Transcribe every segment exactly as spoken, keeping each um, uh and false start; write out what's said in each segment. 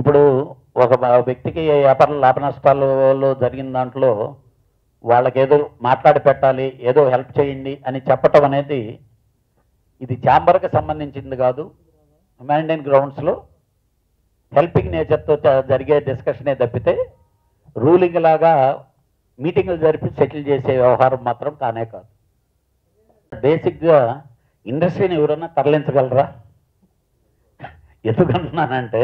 ఇప్పుడు ఒక వ్యక్తికి వ్యాపార లాభ నష్టాలు జరిగిన దాంట్లో వాళ్ళకి ఏదో మాట్లాడి పెట్టాలి, ఏదో హెల్ప్ చేయండి అని చెప్పటం అనేది ఇది ఛాంబర్కి సంబంధించింది కాదు. హ్యుమానిటైన్ గ్రౌండ్స్లో హెల్పింగ్ నేచర్తో జరిగే డిస్కషనే తప్పితే రూలింగ్ లాగా మీటింగ్లు జరిపి సెటిల్ చేసే వ్యవహారం మాత్రం కానే కాదు. బేసిక్గా ఇండస్ట్రీని ఎవరన్నా తరలించగలరా? ఎందుకంటున్నానంటే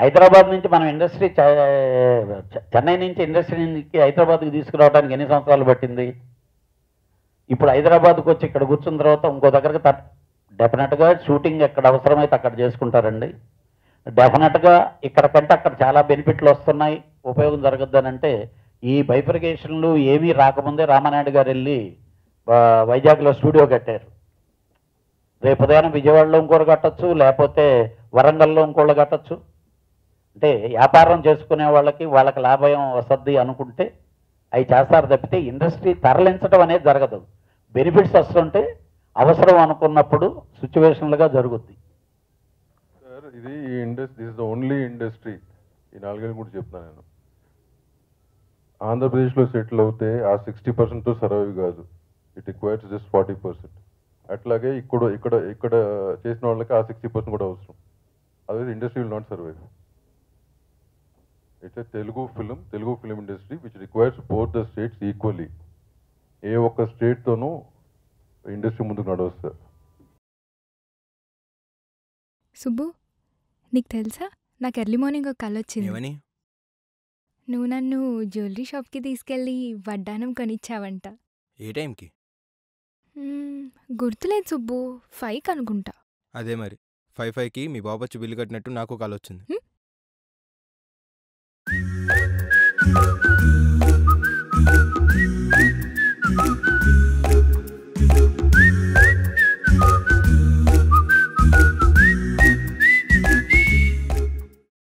హైదరాబాద్ నుంచి మనం ఇండస్ట్రీ చెన్నై నుంచి ఇండస్ట్రీకి హైదరాబాద్కి తీసుకురావడానికి ఎన్ని సంవత్సరాలు పట్టింది? ఇప్పుడు హైదరాబాద్కు వచ్చి ఇక్కడ కూర్చున్న తర్వాత ఇంకో దగ్గరకు త డెఫినెట్గా షూటింగ్ ఎక్కడ అవసరమైతే అక్కడ చేసుకుంటారండి. డెఫినెట్గా ఇక్కడ కంటే అక్కడ చాలా బెనిఫిట్లు వస్తున్నాయి, ఉపయోగం జరగద్దానంటే ఈ బైఫర్కేషన్లు ఏమీ రాకముందే రామానాయుడు గారు వెళ్ళి వైజాగ్లో స్టూడియో కట్టారు. రేపు ఉదయం విజయవాడలో ఇంకోరు కట్టచ్చు, లేకపోతే వరంగల్లో ఇంకోళ్ళు కట్టచ్చు. అంటే వ్యాపారం చేసుకునే వాళ్ళకి వాళ్ళకి లాభం వస్తుంది అనుకుంటే అవి చేస్తారు తప్పితే ఇండస్ట్రీ తరలించడం అనేది జరగదు. బెనిఫిట్స్ వస్తుంటే అవసరం అనుకున్నప్పుడు సిచ్యువేషన్లుగా జరుగుద్ది. సార్ ఇది ఈ industry this the only industry ఈ నాలుగేళ్ళు కూడా చెప్తాను నేను. ఆంధ్రప్రదేశ్లో సెటిల్ అవుతే ఆ సిక్స్టీ పర్సెంట్తో సర్వైవ్ కాదు, it requires just forty percent. అట్లాగే ఇక్కడ ఇక్కడ ఇక్కడ చేసిన వాళ్ళకి ఆ సిక్స్టీ పర్సెంట్ కూడా అవసరం, అదే industry will not survive. It's a Telugu film Telugu film industry which requires both the states equally. ఏ ఒక్క స్టేట్తోనూ ఇండస్ట్రీ ముందుకు నడవస్తారు. సుబ్బు, నీకు తెలుసా నాకు ఎర్లీ మార్నింగ్ ఒక కళ వచ్చింది. నువ్వు నన్ను జ్యువెలరీ షాప్కి తీసుకెళ్ళి వడ్డానం కొనిచ్చావంట. ఏ టైంకి గుర్తులేదు సుబ్బు, ఫైవ్కి అనుకుంటా. అదే మరి ఫైవ్ ఫైవ్కి మీ బాబు వచ్చి బిల్లు కట్టినట్టు నాకు కాల్ వచ్చింది.